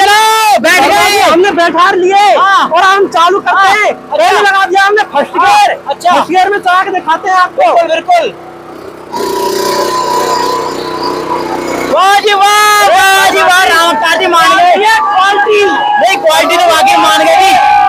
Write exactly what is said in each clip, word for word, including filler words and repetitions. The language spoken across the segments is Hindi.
चलाओ, बैठ गए, हमने बैठा लिए और हम चालू करते हैं, रेल लगा दिया हमने फर्स्ट गियर। अच्छा, फर्स्ट गियर में चला के दिखाते हैं आपको। बिल्कुल, वाह जी वाह, वाह जी वाह, राम अवतार जी मान गए। क्वालिटी नहीं, क्वालिटी तो वाकई मान गए जी।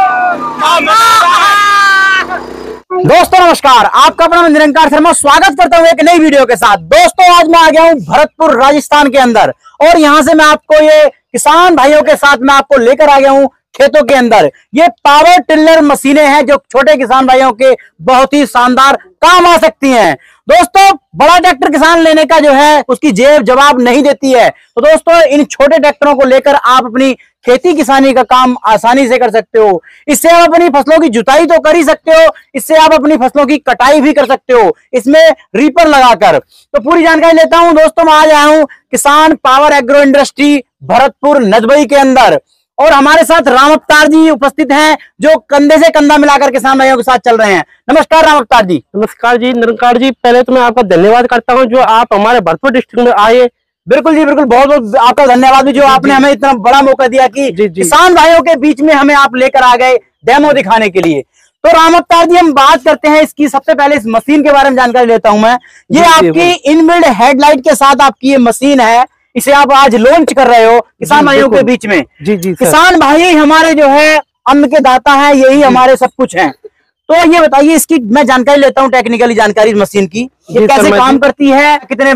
दोस्तों नमस्कार, आपका अपना निरंकार शर्मा स्वागत करता हूँ एक नई वीडियो के साथ। दोस्तों आज मैं आ गया हूँ भरतपुर राजस्थान के अंदर, और यहाँ से मैं आपको ये किसान भाइयों के साथ मैं आपको लेकर आ गया हूँ खेतों के अंदर। ये पावर टिलर मशीनें हैं जो छोटे किसान भाइयों के बहुत ही शानदार काम आ सकती हैं। दोस्तों बड़ा ट्रैक्टर किसान लेने का जो है उसकी जेब जवाब नहीं देती है, तो दोस्तों इन छोटे ट्रैक्टरों को लेकर आप अपनी खेती किसानी का काम आसानी से कर सकते हो। इससे आप अपनी फसलों की जुताई तो कर ही सकते हो, इससे आप अपनी फसलों की कटाई भी कर सकते हो, इसमें रीपर लगाकर। तो पूरी जानकारी लेता हूं दोस्तों। मैं आज आया हूँ Kisan power agro industry Bharatpur Nadbai के अंदर, और हमारे साथ राम अवतार जी उपस्थित हैं जो कंधे से कंधा मिलाकर किसान भाइयों के साथ चल रहे हैं। नमस्कार राम अवतार जी। नमस्कार जी निरंकार जी, पहले तो मैं आपका धन्यवाद करता हूं जो आप हमारे भरतपुर डिस्ट्रिक्ट में आए। बिल्कुल जी बिल्कुल, बहुत बहुत आपका धन्यवाद जो आपने हमें इतना बड़ा मौका दिया कि जी जी। किसान भाइयों के बीच में हमें आप लेकर आ गए डेमो दिखाने के लिए। तो राम अवतार जी हम बात करते हैं इसकी, सबसे पहले इस मशीन के बारे में जानकारी लेता हूं मैं। ये आपकी इनबिल्ड हेडलाइट के साथ आपकी ये मशीन है, इसे आप आज लॉन्च कर रहे हो किसान भाइयों के बीच में। जी जी, किसान भाई हमारे जो है अन्न के दाता है, यही हमारे सब कुछ है। तो ये बताइए इसकी मैं जानकारी लेता हूँ, टेक्निकली जानकारी इस मशीन की, ये कैसे काम करती है, कितने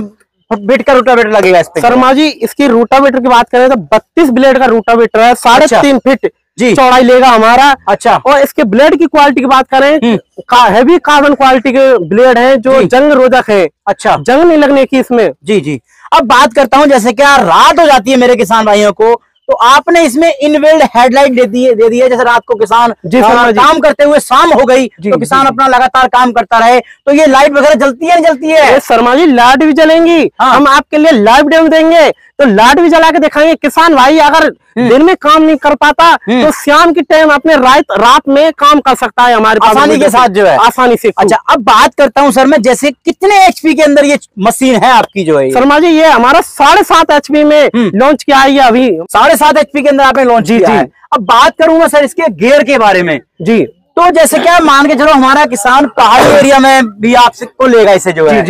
बीट का रोटावेटर लगेगा इस पे? शर्मा जी इसकी रोटावेटर की बात करें तो बत्तीस ब्लेड का रोटावेटर है, साढ़े तीन फीट जी चौड़ाई लेगा हमारा। अच्छा, और इसके ब्लेड की क्वालिटी की बात करें का, हैवी कार्बन क्वालिटी के ब्लेड है जो जंग रोधक है। अच्छा, जंग नहीं लगने की इसमें। जी जी, अब बात करता हूं जैसे क्या रात हो जाती है मेरे किसान भाइयों को, तो आपने इसमें इनबिल्ड हेडलाइट दे दी है दे दी है जैसे रात को किसान काम करते हुए शाम हो गई तो किसान अपना लगातार काम करता रहे, तो ये लाइट वगैरह जलती है नहीं जलती है? शर्मा जी लाइट भी जलेंगी, हाँ। हम आपके लिए लाइव डेमो देंगे, तो लाइट भी जला के दिखाएंगे। किसान भाई अगर दिन में काम नहीं कर पाता तो शाम के टाइम अपने रात रात में काम कर सकता है हमारे आसानी के साथ जो है, आसानी से। अच्छा, अब बात करता हूँ सर मैं, जैसे कितने एचपी के अंदर ये मशीन है आपकी जो है? शर्मा जी ये हमारा साढ़े सात एचपी में लॉन्च किया है, अभी साढ़े सात एचपी के अंदर आपने लॉन्च किया है। अब बात करूंगा सर इसके गियर के बारे में जी, तो जैसे क्या मान के चलो हमारा किसान पहाड़ी एरिया में भी आपको लेगा इसे जो है,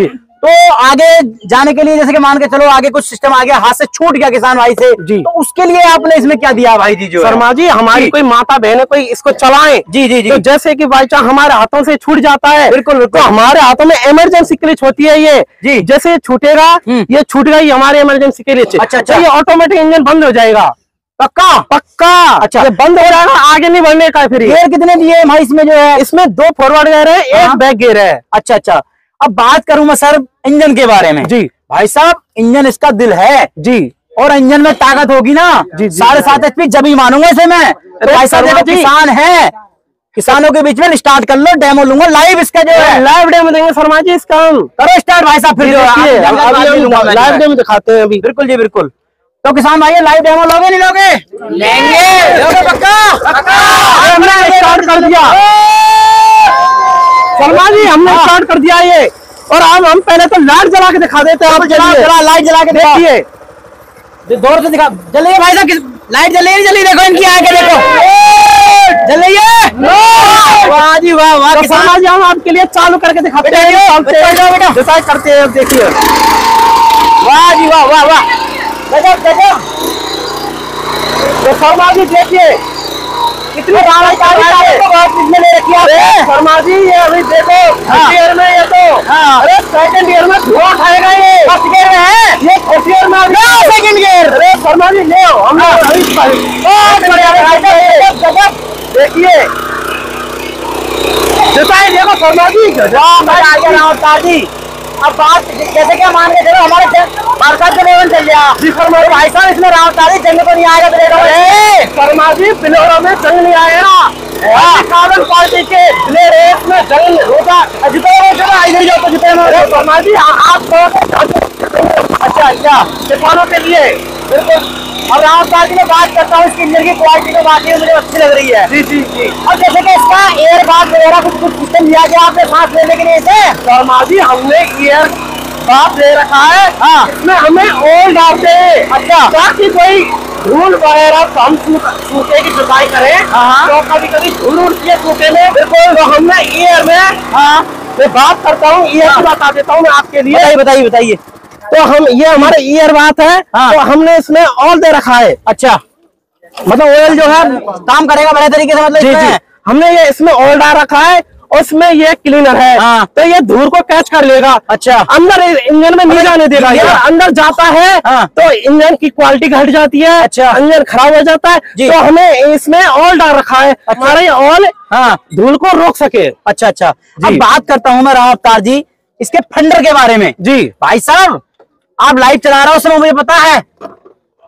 तो आगे जाने के लिए जैसे कि मान के चलो आगे कुछ सिस्टम आ गया, हाथ से छूट गया किसान भाई से, तो उसके लिए आपने इसमें क्या दिया भाई जी? जो शर्मा जी हमारी कोई माता बहन है कोई इसको चलाएं जी जी जी, तो जैसे कि भाई चाह हमारे हाथों से छूट जाता है, बिल्कुल तो हमारे हाथों में इमरजेंसी के लिए होती है ये जी, जैसे छूटेगा ये छूट गई हमारे इमरजेंसी के लिए। अच्छा अच्छा, ये ऑटोमेटिक इंजन बंद हो जाएगा। पक्का पक्का? अच्छा, बंद हो जाएगा, आगे नहीं बढ़ने का। फिर गियर कितने दिए भाई इसमें जो है? इसमें दो फॉरवर्ड गियर है, एक बैक गियर है। अच्छा अच्छा, अब बात करूं मैं सर इंजन के बारे में जी। भाई साहब इंजन इसका दिल है जी, और इंजन में ताकत होगी ना जी, साढ़े सात एचपी जब ही मानूंगा इसे मैं। तो भाई साहब किसान है, किसानों के बीच में स्टार्ट कर लो, डेमो लूंगा लाइव इसका जो है, लाइव डेमो देंगे शर्मा जी इसका। करो स्टार्ट भाई साहब, फिर लाइव डेमो दिखाते हैं अभी। बिल्कुल जी बिल्कुल, तो किसान भाई लाइव डेमो लोगे नहीं लोगे? लेंगे पक्का। स्टार्ट कर दिया शर्मा जी, हमने स्टार्ट कर दिया ये, और हम हम पहले तो लाइट जला के दिखा देते हैं। आप जला जला लाइट जला के देखिए, दौर से दिखा जले भाई साहब, लाइट जले नहीं जली देखो इनकी आगे देखो जले। वाह जी वाह वाह, शर्मा जी हम आपके लिए चालू करके दिखाते हैं, बेटा करते हैं देखिए। वाह जी वाह वाह वाह, शर्मा जी देखिए कितने कितने ले रखी है शर्मा जी ये अभी देखो। हाँ। गियर में ये तो, हाँ। अरे सेकंड गियर में धुआं उठाएगा ये, फर्स्ट गियर में है ये, फर्स्ट गियर में सेकंड गियर। अरे शर्मा जी ले आओ, हम देखिए जुताई देखो शर्मा जी अवतार जी। अब बात जैसे क्या मान के चलो हमारे भारत का लेवल चल गया जी शर्मा भाई साहब, इसमें राम तारी जंग तो नहीं आएगा ब्लेड? शर्मा जी ब्लेडों में जंग नहीं आएगा, कार्बन क्वालिटी के ब्लेड है, इसमें जंग होगा। शर्मा जी आपको अच्छा अच्छा किसानों के लिए बिल्कुल। अब राम तारी में बात करता हूँ इसकी इंजन की क्वालिटी में, बात मुझे अच्छी लग रही है जी जी जी। अब जैसे कि इसका एयर बाथ वगैरह कुछ कुछ सिस्टम लिया गया आपने सांस लेने के लिए इसे? शर्मा जी हमने एयर बाथ ले रखा है, हाँ। इसमें हमें ऑयल डालते हैं, अच्छा, ताकि कोई धूल वगैरह तो हम सूखे की जुताई करें तो कभी कभी धूल उड़ती है सूखे में, बिल्कुल तो हम ना ईयर में हाँ मैं बात करता हूँ, ईयर बता देता हूँ मैं आपके लिए। बताइए बताइए। तो हम ये हमारे ईयर बात है तो हमने इसमें ऑयल दे रखा है। अच्छा, मतलब ऑयल जो है काम करेगा बड़े तरीके से, मतलब हमने ये इसमें ऑयल डाल रखा है, उसमें ये क्लीनर है हाँ। तो ये धूल को कैच कर लेगा। अच्छा, अंदर इंजन में नहीं जाने देगा, अंदर जाता है हाँ। तो इंजन की क्वालिटी घट जाती है। अच्छा, इंजन खराब हो जाता है। तो हमें इसमें ऑयल डाल रखा है, हमारा ये ऑयल हाँ धूल को रोक सके। अच्छा अच्छा, अब बात करता हूँ मैं राम अवतार जी इसके फंडर के बारे में। जी भाई साहब, आप लाइव चला रहे हो उसमें मुझे पता है,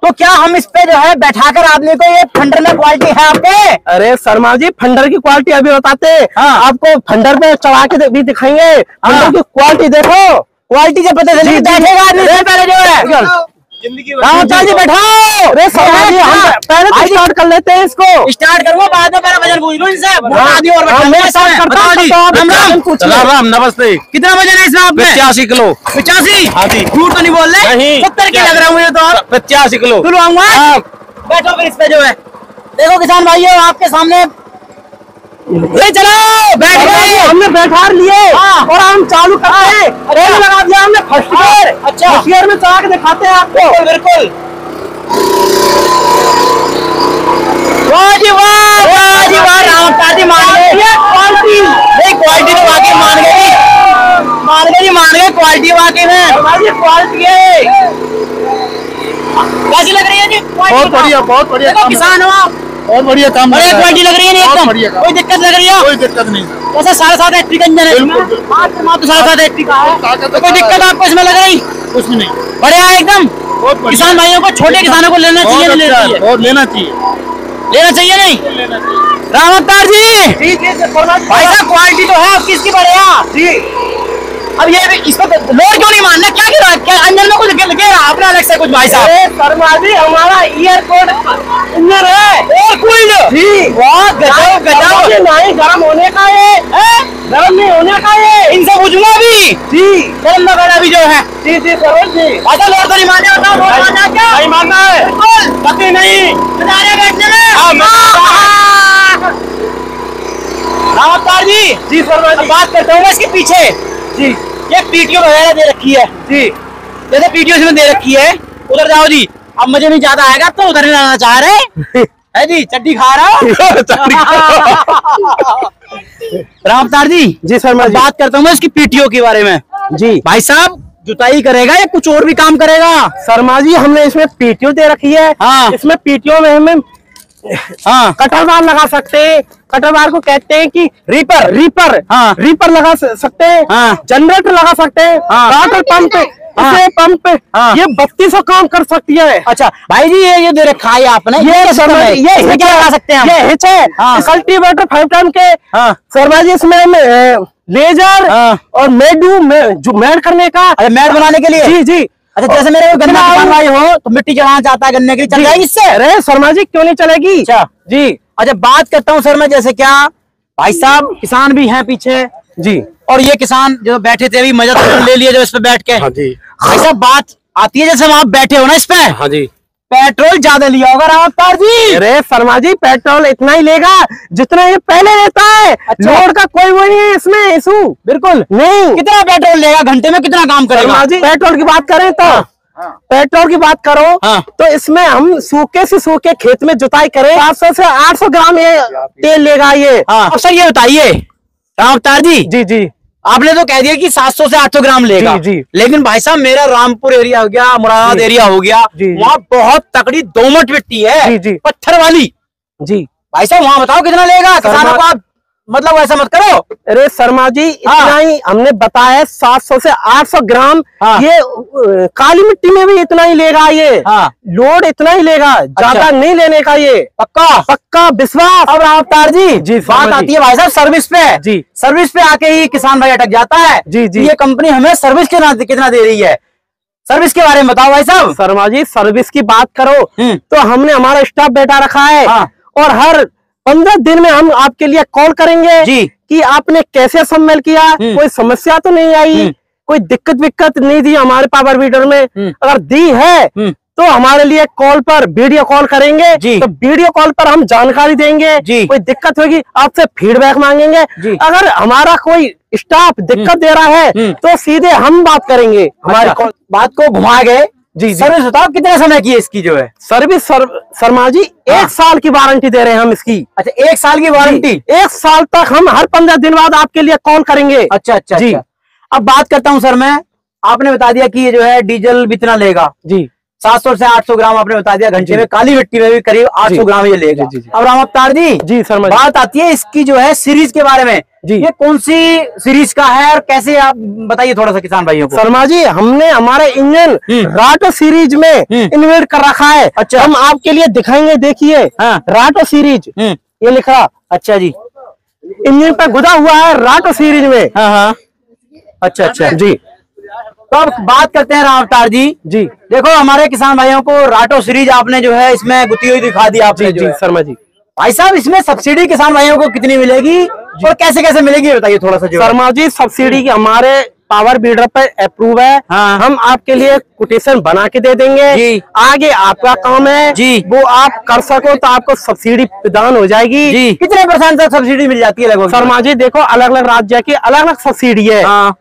तो क्या हम इस पे जो है बैठाकर आदमी को ये फंडर में क्वालिटी है आपके? अरे शर्मा जी, फंडर की क्वालिटी अभी बताते हाँ। आपको फंडर में चढ़ा के भी दिखाएंगे हाँ। फंडर की क्वालिटी देखो, क्वालिटी से पता चलेगा बैठेगा आदमी से पहले जो है। राम अवतार जी बैठाओ। अरे शर्मा जी, हम पहले स्टार्ट कर लेते हैं इसको। स्टार्ट करो, बाद में मेरा वजन पूछ लो इनसे। राम नमस्ते। कितना वजन है इसमें आपने? पचासी किलो। पचासी? हाँ जी। झूठ तो नहीं बोल रहे? सत्तर के लग रहा है मुझे तो। आप पचासी किलो किलो आऊंगा। बैठो फिर इस पे जो है। देखो किसान भाइयों, आपके सामने ले चलो, बैठ गए, हमने बैठा लिए और हम चालू करते हैं। रेल लगा दिया हमने फर्स्ट गियर। अच्छा, फर्स्ट गियर में चला के दिखाते हैं आपको। बिल्कुल। वाह जी वाह, वाह जी वाह, राम अवतार जी मान गए क्वालिटी। नहीं, क्वालिटी तो वाकई मान गए, मान गए जी, मान गए क्वालिटी वाकई में। क्वालिटी है कैसी लग रही है जी? बहुत बढ़िया, बहुत बढ़िया। किसान हो आप, बहुत बढ़िया काम। अरे क्वालिटी लग रही है, एकदम कोई दिक्कत लग रही है? कोई दिक्कत नहीं। जैसे साढ़े सात एचपी का इंजन है, साढ़े सात एचपी का है, कोई दिक्कत आपको इसमें लग रही? कुछ नहीं, बढ़िया एकदम। किसान भाइयों को, छोटे किसानों को लेना चाहिए, और लेना चाहिए, लेना चाहिए नहीं? राम अवतार जी, भाई साहब क्वालिटी तो है आपकी इसकी बढ़िया जी। अब ये इसको लोड क्यों नहीं मानना? क्या गिर रहा है? क्या अंदर में कुछ गिर रहा अपना अलग से कुछ? भाई साहब शर्मा जी, हमारा ईयर कोड अंदर है और कुल जी। वाह, गजब गजब। नहीं गरम होने का ये है, गरम नहीं होने का ये, इनसे बुझना भी जी, गरम ना करना भी जो है जी जी शर्मा जी। अच्छा, लोड तो नहीं मानना होता, लोड मानना क्या नहीं मानना है? बिल्कुल पति नहीं बैठने में। राम अवतार जी जी शर्मा जी, बात करते हो इसके पीछे जी। ये पीटीओ वगैरह दे रखी है जी, जैसे पीटीओ इसमें दे रखी है। उधर जाओ जी, अब मुझे नहीं ज्यादा आएगा तो उधर ही जाना चाह रहे है जी। चड्डी खा रहा राम अवतार जी जी शर्मा जी, बात करता हूँ मैं इसकी पीटीओ के बारे में जी। भाई साहब, जुताई करेगा या कुछ और भी काम करेगा? शर्मा जी, हमने इसमें पीटीओ दे रखी है हाँ। इसमें पीटीओ में हमें हाँ कटर बार लगा सकते हैं, कटर बार को कहते हैं कि रीपर, रीपर हाँ, रीपर लगा सकते हैं हाँ, जनरेटर लगा सकते हैं हाँ, वाटर पंप हाँ, पंप हाँ, ये बत्तीसों काम कर सकती है। अच्छा भाई जी, ये ये दे रखा है आपने, ये ये इसमें क्या लगा सकते हैं? ये हिच है हाँ, कल्टीवेटर फाइव टाइम के हाँ। शर्मा जी, इसमें लेजर हाँ, और मेडू जो मेड करने का, मेड बनाने के लिए जी जी। अच्छा, जैसे मेरे को गन्ना भाई हो तो मिट्टी चढ़ाना चाहता है गन्ने के लिए, चल जाएगी इससे? अरे शर्मा जी, क्यों नहीं चलेगी अच्छा जी। अच्छा, बात करता हूँ शर्मा, जैसे क्या भाई साहब किसान भी हैं पीछे जी, और ये किसान जो बैठे थे अभी मजा तो ले लिया जो इस पे बैठ के हाँ जी। भाई साहब, बात आती है जैसे आप बैठे हो ना इस पे हाँ जी, पेट्रोल ज्यादा लिया होगा राम अवतार जी? अरे शर्मा जी, पेट्रोल इतना ही लेगा जितना ये पहले लेता है। अच्छा, लोड का कोई वो नहीं है इसमें इशू, बिल्कुल नहीं। कितना पेट्रोल लेगा, घंटे में कितना काम करेगा? पेट्रोल की बात करें तो हाँ, हाँ, पेट्रोल की बात करो हाँ, तो इसमें हम सूखे से सूखे खेत में जुताई करें, सात सौ से आठ सौ ग्राम ये तेल लेगा ये हाँ। अब सर ये बताइए राम अवतार जी जी जी, आपने तो कह दिया कि सात सौ से आठ सौ ग्राम लेगा जी, जी। लेकिन भाई साहब, मेरा रामपुर एरिया हो गया, मुरादाबाद एरिया हो गया, वहाँ बहुत तकड़ी दोमट मिट्टी है जी, जी। पत्थर वाली जी। भाई साहब, वहाँ बताओ कितना लेगा किसानों को? आप मतलब ऐसा मत करो। अरे शर्मा जी, इतना हाँ, ही हमने बताया सात सौ से आठ सौ ग्राम हाँ, ये काली मिट्टी में भी इतना ही लेगा ये हाँ, लोड इतना ही लेगा, ज्यादा अच्छा, नहीं लेने का ये, पक्का पक्का विश्वास। अब राम अवतार जी जी, बात आती है भाई साहब सर्विस पे जी। सर्विस पे आके ही किसान भाई अटक जाता है जी जी। ये कंपनी हमें सर्विस कितना कितना दे रही है, सर्विस के बारे में बताओ भाई साहब। शर्मा जी, सर्विस की बात करो तो हमने हमारा स्टाफ बैठा रखा है और हर पंद्रह दिन में हम आपके लिए कॉल करेंगे जी, कि आपने कैसे सम्मेलन किया, कोई समस्या तो नहीं आई, कोई दिक्कत विक्कत नहीं दी हमारे पावर वीडर में, अगर दी है तो हमारे लिए कॉल पर वीडियो कॉल करेंगे जी। तो वीडियो कॉल पर हम जानकारी देंगे जी। कोई दिक्कत होगी आपसे फीडबैक मांगेंगे जी। अगर हमारा कोई स्टाफ दिक्कत दे रहा है तो सीधे हम बात करेंगे। हमारी बात को घुमा गए जी। सर्विस बताओ कितने समय की है इसकी? जो है सर्विस शर्मा जी एक साल की वारंटी दे रहे हैं हम इसकी। अच्छा, एक साल की वारंटी। एक साल तक हम हर पंद्रह दिन बाद आपके लिए कॉल करेंगे। अच्छा अच्छा जी। अब बात करता हूँ सर मैं, आपने बता दिया कि ये जो है डीजल इतना लेगा जी, सात सौ से आठ सौ ग्राम आपने बता दिया घंटे में। काली मिट्टी में भी करीब आठ सौ ग्राम ये लेगा। अब राम अवतार जी जी सर, बात आती है इसकी जो है सीरीज के बारे में जी। ये कौन सी सीरीज का है और कैसे, आप बताइए थोड़ा सा किसान भाइयों को। शर्मा जी, हमने हमारे इंजन राटो सीरीज में इन्वेट कर रखा है। अच्छा, हम आपके लिए दिखाएंगे, देखिए। हाँ। राटो सीरीज ये लिखा। अच्छा जी, इंजन पर गुदा हुआ है राटो सीरीज में। हाँ, अच्छा अच्छा जी। तो अब बात करते हैं राम अवतार जी जी। देखो हमारे किसान भाइयों को राटो सीरीज आपने जो है इसमें गुती हुई दिखा दी आपने जी। शर्मा जी भाई साहब, इसमें सब्सिडी किसान भाइयों को कितनी मिलेगी और कैसे कैसे मिलेगी बताइए थोड़ा सा। शर्मा जी, सब्सिडी हमारे पावर बीडर पर अप्रूव है। हाँ। हम आपके लिए कोटेशन बना के दे देंगे जी। आगे आपका काम है जी, वो आप कर सको तो आपको सब्सिडी प्रदान हो जाएगी जी। कितने परसेंट तक सब्सिडी मिल जाती है लगभग? शर्मा जी देखो, अलग अलग राज्य की अलग अलग सब्सिडी है। हाँ।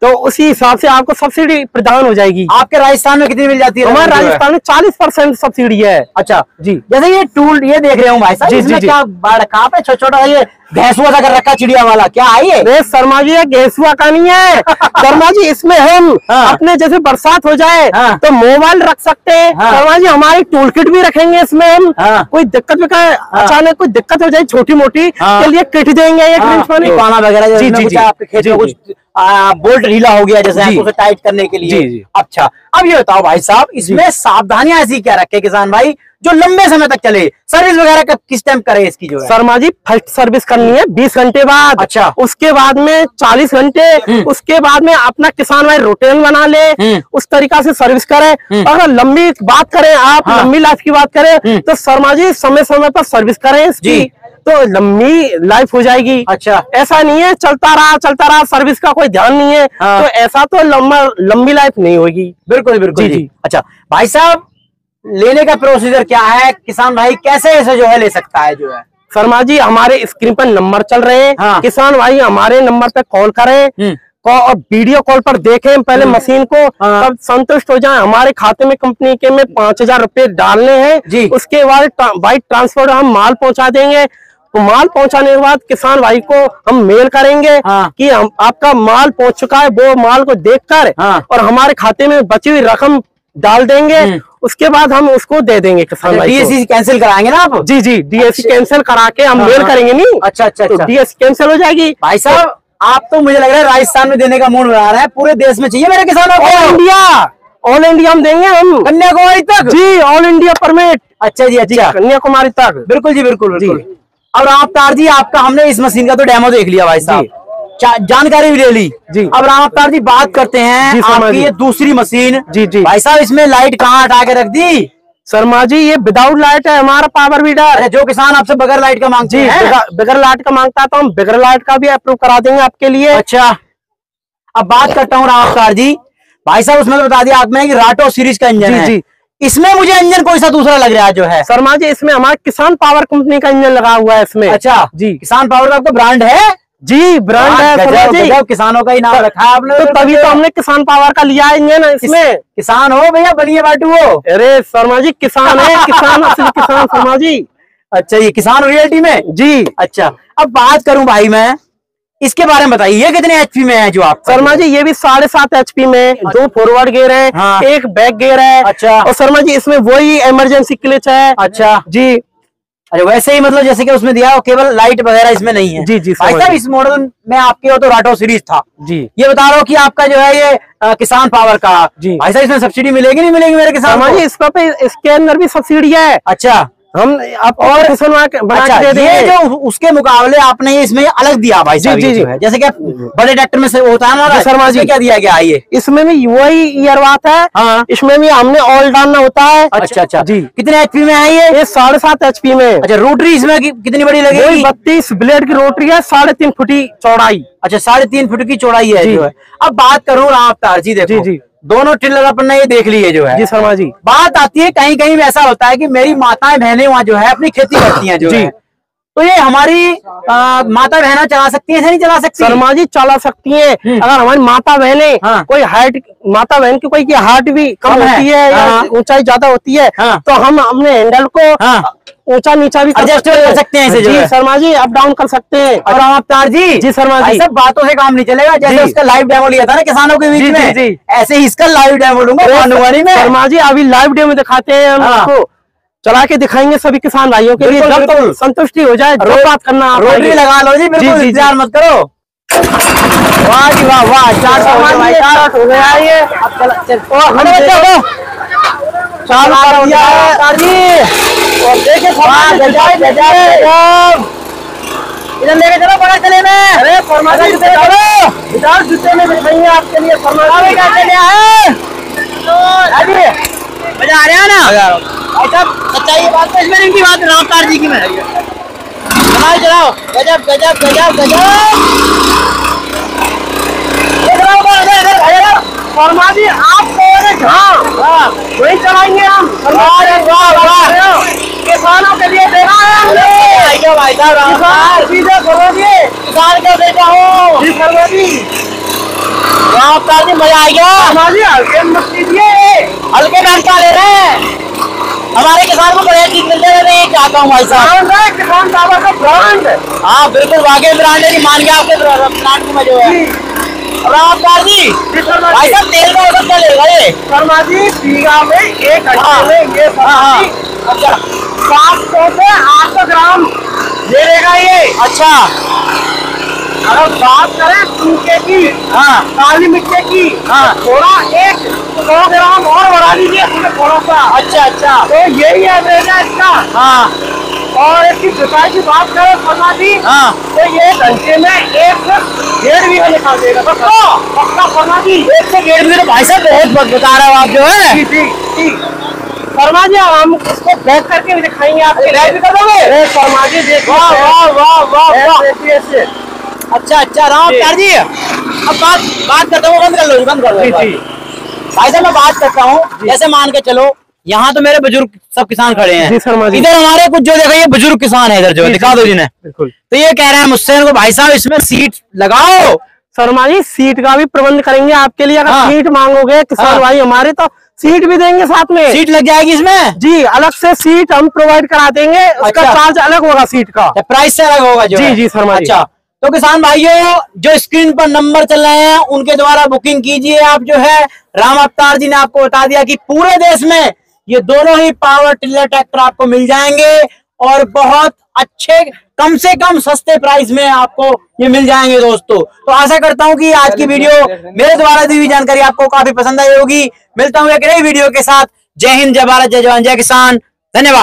तो उसी हिसाब से आपको सब्सिडी प्रदान हो जाएगी। आपके राजस्थान में कितनी मिल जाती है? हमारे राजस्थान में चालीस परसेंट सब्सिडी है। अच्छा जी। जैसे ये टूल ये देख रहे हूँ भाई साहब, इसमें क्या बड़ा काप है, छोटा-छोटा ये घेसुआ सा कर रखा चिड़िया वाला, क्या है ये? शर्मा जी, ये घेसुआ का नहीं है शर्मा जी। इसमें हम अपने जैसे बरसात हो जाए तो मोबाइल रख सकते हैं शर्मा जी। हमारी टूल किट भी रखेंगे इसमें हम। कोई दिक्कत में अचानक कोई दिक्कत हो जाए छोटी मोटी के लिए किट देंगे, वगैरह बोल्ट ढीला हो गया जैसे आपको टाइट करने के लिए। जी जी। अच्छा, अब ये बताओ भाई साहब, इसमें सावधानियां ऐसी क्या रखें किसान भाई जो लंबे समय तक चले? सर्विस वगैरह कब किस टाइम करें इसकी? जो है शर्मा जी, फर्स्ट सर्विस करनी है बीस घंटे बाद। अच्छा। उसके बाद में चालीस घंटे, उसके बाद में अपना किसान भाई रूटीन बना ले, उस तरीका से सर्विस करें। अगर लंबी बात करें आप, लंबी लाइफ की बात करें तो शर्मा जी समय समय पर सर्विस करें इसकी, तो लंबी लाइफ हो जाएगी। अच्छा, ऐसा नहीं है चलता रहा चलता रहा सर्विस का कोई ध्यान नहीं है। हाँ। तो ऐसा तो लंबा लंबी लाइफ नहीं होगी। बिल्कुल बिल्कुल जी, जी। अच्छा भाई साहब, लेने का प्रोसीजर क्या है? किसान भाई कैसे ऐसे जो है ले सकता है? जो है शर्मा जी, हमारे स्क्रीन पर नंबर चल रहे हैं। हाँ। किसान भाई हमारे नंबर पे कॉल करें और वीडियो कॉल पर देखें पहले मशीन को, तब संतुष्ट हो जाएं। हमारे खाते में कंपनी के में पांच हजार रुपए डालने हैं, उसके बाद बाई ट्रांसपोर्ट हम माल पहुँचा देंगे। तो माल पहुंचाने के बाद किसान भाई को हम मेल करेंगे। हाँ। कि हम आपका माल पहुंच चुका है, वो माल को देखकर। हाँ। और हमारे खाते में बची हुई रकम डाल देंगे, उसके बाद हम उसको दे देंगे किसान भाई। डीएससी कैंसिल कराएंगे ना आप? जी जी, डीएससी कैंसिल करा के हम मेल करेंगे। नहीं, अच्छा अच्छा, तो डीएससी कैंसिल हो जाएगी। भाई साहब, आप तो मुझे लग रहा है राजस्थान में देने का मूड बना रहा है, पूरे देश में चाहिए मेरे किसानों को। इंडिया, ऑल इंडिया हम देंगे, हम कन्याकुमारी तक जी, ऑल इंडिया परमिट। अच्छा जी, अच्छा, कन्याकुमारी तक, बिल्कुल जी बिल्कुल जी। अब राम अवतार जी, आपका हमने इस मशीन का तो डेमो देख लिया भाई साहब, जानकारी भी ले ली जी। अब राम अवतार जी, बात करते हैं आपकी ये दूसरी मशीन जी। जी भाई साहब, इसमें लाइट कहाँ हटा के रख दी? शर्मा जी, ये विदाउट लाइट है हमारा पावर बीडर। जो किसान आपसे बगैर लाइट का मांगते हैं, बगैर लाइट का मांगता है तो हम बगैर लाइट का भी अप्रूव करा देंगे आपके लिए। अच्छा, अब बात करता हूँ राम अवतार जी, भाई साहब उसमें बता दिया आपने की राटो सीरीज का इंजन है, इसमें मुझे इंजन कोई सा दूसरा लग रहा है जो है? शर्मा जी, इसमें हमारे किसान पावर कंपनी का इंजन लगा हुआ है इसमें। अच्छा जी, किसान पावर का आपका ब्रांड है? जी, ब्रांड है शर्मा जी, किसानों का ही नाम रखा है आपने, तो तभी तो हमने किसान पावर का लिया इंजन। इसमें किसान हो भैया, बनिए बाटू हो। अरे शर्मा जी, किसान है, किसान किसान शर्मा जी। अच्छा, ये किसान रियलिटी में जी। अच्छा, अब बात करूं भाई मैं इसके बारे में, बताइए कितने एचपी में है जो आप? शर्मा जी, ये भी साढ़े सात एचपी में। अच्छा। दो फॉरवर्ड गियर है। हाँ। एक बैक गियर है। अच्छा, और शर्मा जी इसमें वही इमरजेंसी क्लिच है। अच्छा जी, अरे वैसे ही मतलब जैसे कि उसमें दिया हो, केवल लाइट वगैरह इसमें नहीं है जी। जी भाई साहब, इस मॉडल में आपके हो तो राटो सीरीज था जी, ये बता रहा हूँ कि आपका जो है ये आ, किसान पावर का जी। भाई साहब, इसमें सब्सिडी मिलेगी नहीं मिलेगी मेरे किसान? शर्मा जी, इस पर इसके अंदर भी सब्सिडी है। अच्छा, हम आप और बना अच्छा, दे ये जो उसके मुकाबले आपने इसमें अलग दिया भाई जी जी जी, जैसे कि बड़े ट्रैक्टर में से होता है ना शर्मा जी, क्या दिया गया ये? इसमें भी वही ईयरवात है। हाँ। इसमें भी हमने ऑल डालना होता है। अच्छा अच्छा जी। कितने एचपी में है ये? साढ़े सात एचपी में। अच्छा, रोटरी इसमें कितनी बड़ी लगेगी? बत्तीस ब्लेड की रोटरी है, साढ़े तीन फुट की चौड़ाई। अच्छा, साढ़े तीन फुट की चौड़ाई है। अब बात करूँ राम अवतार जी, देखो दोनों टिल्लर अपन ने ये देख ली है जो है जी शर्मा जी। बात आती है कहीं कहीं ऐसा होता है कि मेरी माताएं बहनें वहाँ जो है अपनी खेती करती हैं जो जी है। तो ये हमारी आ, माता बहना चला सकती है नहीं चला सकती शर्मा जी? चला सकती है अगर हमारी माता बहने हाँ। कोई हाइट माता बहन की कोई की हाइट भी कम होती है या ऊंचाई ज्यादा होती है तो हम अपने हैंडल को ऊंचा नीचा भी एडजस्ट कर सकते हैं इसे जी शर्मा जी, अप डाउन कर सकते हैं। और राम अवतार जी जी शर्मा जी सब बातों से काम नहीं चलेगा, जैसे उसका लाइव डेमो लिया था ना किसानों के बीच में जी, ऐसे ही इसका लाइव डेमो लूंगा कन्याकुमारी में शर्मा जी। अभी लाइव डेमो दिखाते हैं हम आपको, चला के दिखाएंगे सभी किसान भाइयों के लिए, जब तक संतुष्टि हो जाए रोड बात करना रोटरी लगा लो जी, बिल्कुल इंतजार मत करो। वाह जी वाह वाह, चार सौ ये और देखे इधर लेके चलो बड़ा चले में। अरे फरमाना विदाउट जूते में बिठाइए आपके लिए फरमाना है तो अभी मजा आ रहा है ना ऐसा सच्चाई बात है, इसमें इनकी बात राम अवतार जी की में चलाओ चलाओ गजब गजब गजब गजब फरमा जी आपको वही चलाएंगे हम किसानों के लिए देना है। भाई साहब किसान का बेटा हो जी शर्मा जी, मजा आ गया। हल्के मत लीजिए, हल्के डांटा ले रहे हैं, हमारे किसान को बढ़िया चीज मिलते रहते हैं, चाहता हूँ भाई साहब किसान पावर का ब्रांड। हाँ बिल्कुल वाकई ब्रांड है, मान गया आपके ब्रांड की मजो है राम अवतार जी। भाई साहब तेल का ऑर्डर चलेगा ये शर्मा जी बीघा में एक ये अच्छा सात सौ से आठ सौ ग्राम दे देगा ये। अच्छा अगर बात करें सूखे की हाँ काली मिर्चे की हाँ थोड़ा एक सौ ग्राम और बढ़ा दीजिए थोड़ा सा। अच्छा अच्छा तो यही एवरेज है इसका हाँ। और इसकी जुताई की बात करें शर्मा जी हाँ तो ये घंटे में एक डेढ़ बीघा निकाल देगा पक्का पक्का शर्मा जी, एक से डेढ़ बीघा। भाई साहब बहुत बता रहे हो आप जो है जी जी ठीक। शर्मा जी हम इसको बैक करके भी दिखाएंगे आपके लाइव भी कर दोगे शर्मा जी? वाह वाह वाह वाह अच्छा अच्छा राम अवतार जी अब बात बात करता हूँ, बंद कर लो बंद कर लो भाई साहब मैं बात करता हूँ। जैसे मान के चलो यहाँ तो मेरे बुजुर्ग सब किसान खड़े हैं, इधर हमारे कुछ जो देखो ये बुजुर्ग किसान है इधर जो दिखा दो जिन्हें, तो ये कह रहे हैं मुझसे इनको भाई साहब इसमें सीट लगाओ। शर्मा जी सीट का भी प्रबंध करेंगे आपके लिए, अगर सीट मांगोगे किसान भाई हमारे तो सीट भी देंगे, साथ में सीट लग जाएगी इसमें जी, अलग से सीट हम प्रोवाइड करा देंगे, उसका चार्ज अलग होगा सीट का, प्राइस से अलग होगा जो जी जी शर्मा जी। अच्छा तो किसान भाइयों जो स्क्रीन पर नंबर चल रहे हैं उनके द्वारा बुकिंग कीजिए आप जो है। राम अवतार जी ने आपको बता दिया कि पूरे देश में ये दोनों ही पावर टिलर ट्रैक्टर आपको मिल जाएंगे और बहुत अच्छे कम से कम सस्ते प्राइस में आपको ये मिल जाएंगे दोस्तों। तो आशा करता हूँ कि आज की वीडियो मेरे द्वारा दी हुई जानकारी आपको काफी पसंद आई होगी। मिलता हूँ एक नई वीडियो के साथ, जय हिंद जय भारत जय जवान जय किसान, धन्यवाद।